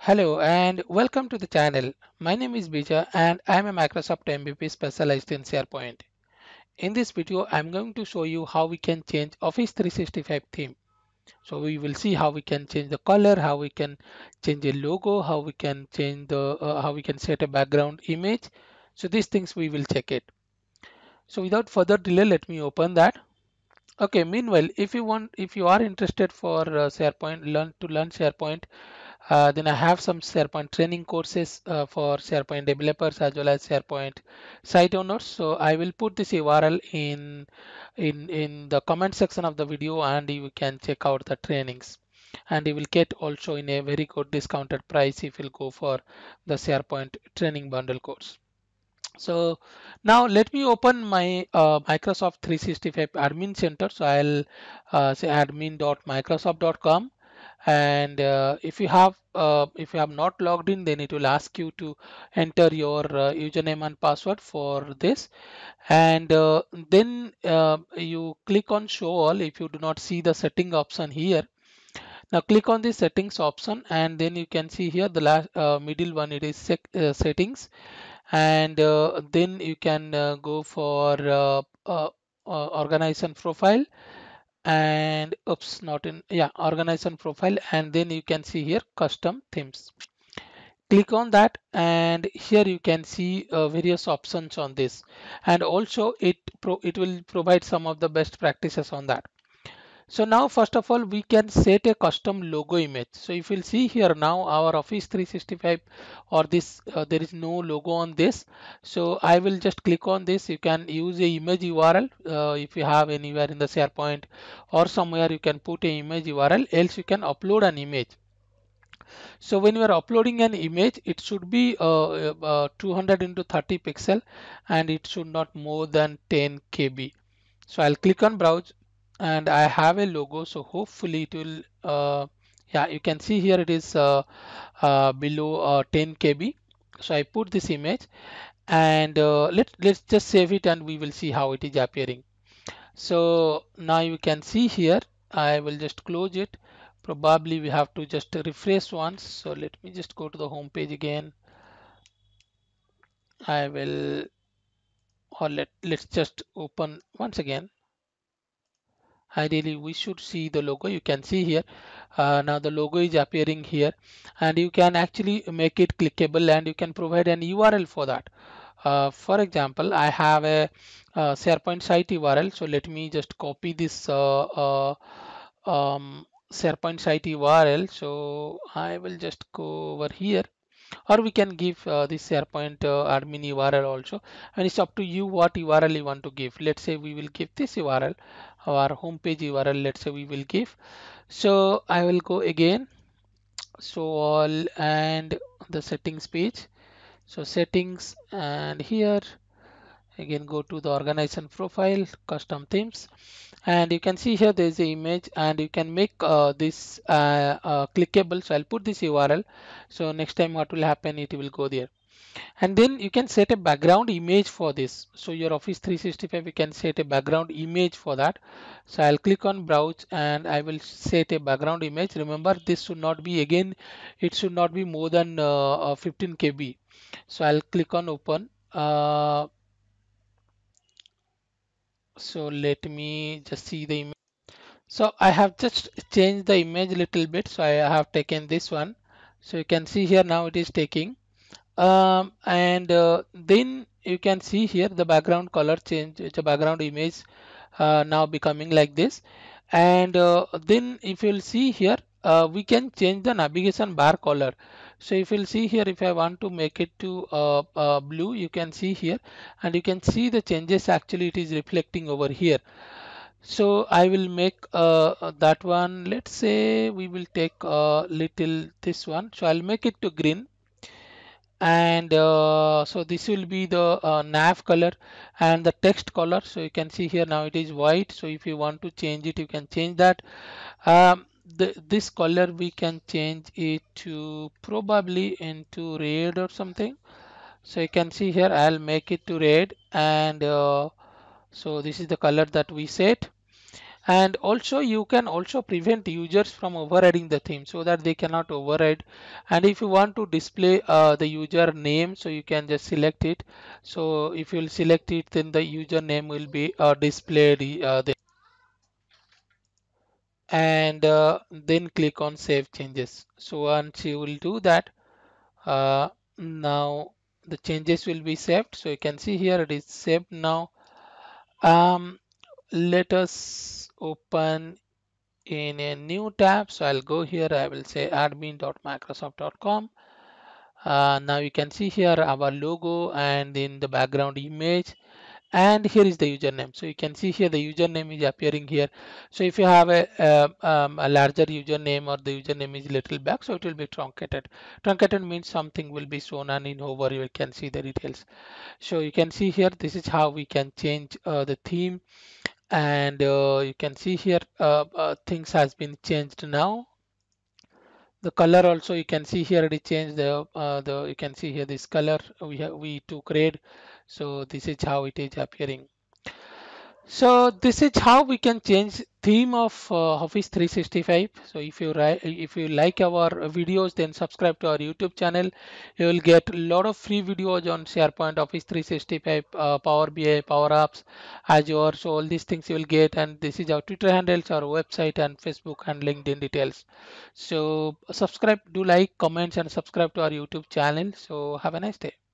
Hello and welcome to the channel. My name is Bija and I am a Microsoft MVP specialized in SharePoint. In this video, I am going to show you how we can change Office 365 theme. So we will see how we can change the color, how we can change a logo, how we can change the how we can set a background image. So these things we will check it. So without further delay, let me open that. Okay. Meanwhile, if you are interested for SharePoint, learn SharePoint. Then I have some SharePoint training courses for SharePoint developers as well as SharePoint site owners. So I will put this URL in the comment section of the video, and you can check out the trainings. And you will get also in a very good discounted price if you'll go for the SharePoint training bundle course. So now let me open my Microsoft 365 admin center. So I'll say admin.microsoft.com. And if you have not logged in, then it will ask you to enter your username and password for this, and then you click on show all if you do not see the setting option here. Now click on the settings option, and then you can see here the last middle one, it is settings, and then you can go for organization profile. And oops, not in, yeah, organization profile, and then you can see here custom themes. Click on that, and here you can see various options on this, and also it will provide some of the best practices on that. So now first of all, we can set a custom logo image. So if you'll see here, now our Office 365 or this there is no logo on this. So I will just click on this. You can use a image URL if you have anywhere in the SharePoint or somewhere, you can put an image URL, else you can upload an image. So when you are uploading an image, it should be 200 × 30 pixel, and it should not more than 10 KB. So I'll click on browse, and I have a logo, so hopefully it will yeah, you can see here it is below 10 KB. So I put this image, and let's just save it, and we will see how it is appearing. So now you can see here, I will just close it. Probably we have to just refresh once, so let me just go to the home page again. I will, or let's just open once again. Ideally we should see the logo. You can see here now the logo is appearing here, and you can actually make it clickable, and you can provide an URL for that. For example, I have a SharePoint site URL, so let me just copy this SharePoint site URL. So I will just go over here, or we can give this SharePoint admin URL also, and it's up to you what URL you want to give. Let's say we will give this URL, our homepage URL, let's say we will give. So I will go again, so all, and the settings page. So settings, and here again go to the organization profile, custom themes, and you can see here there is an image, and you can make this clickable. So I'll put this URL. So next time what will happen, it will go there. And then you can set a background image for this. So your Office 365, you can set a background image for that. So I'll click on browse, and I will set a background image. Remember, this should not be, again, it should not be more than 15 KB. So I'll click on open. So let me just see the image. So I have just changed the image a little bit. So I have taken this one. So you can see here now it is taking. And then you can see here the background color change, the background image now becoming like this. And then if you'll see here, we can change the navigation bar color. So if you'll see here, if I want to make it to blue, you can see here, and you can see the changes actually it is reflecting over here. So I will make that one, let's say we will take this one. So I'll make it to green. And so this will be the nav color and the text color. So you can see here now it is white. So if you want to change it, you can change that. This color we can change it to probably into red or something. So you can see here, I'll make it to red, and so this is the color that we set. And also you can also prevent users from overriding the theme so that they cannot override. And if you want to display the user name, so you can just select it. So if you'll select it, then the user name will be displayed there. And then click on save changes. So once you will do that, now the changes will be saved. So you can see here it is saved now. Let us open in a new tab. So I'll go here, I will say admin.microsoft.com. Now you can see here our logo and in the background image, and here is the username. So you can see here the username is appearing here. So if you have a larger username or the username is little back, so it will be truncated. Truncated means something will be shown, and in hover you can see the details. So you can see here, this is how we can change the theme. And you can see here things has been changed now. The color also you can see here it is changed. You can see here this color we took red. So this is how it is appearing. So this is how we can change theme of Office 365. So if you like our videos, then subscribe to our YouTube channel. You will get a lot of free videos on SharePoint, Office 365, Power BI, Power Apps, Azure. So all these things you will get. And this is our Twitter handles, our website, and Facebook and LinkedIn details. So subscribe, do like, comments, and subscribe to our YouTube channel. So have a nice day.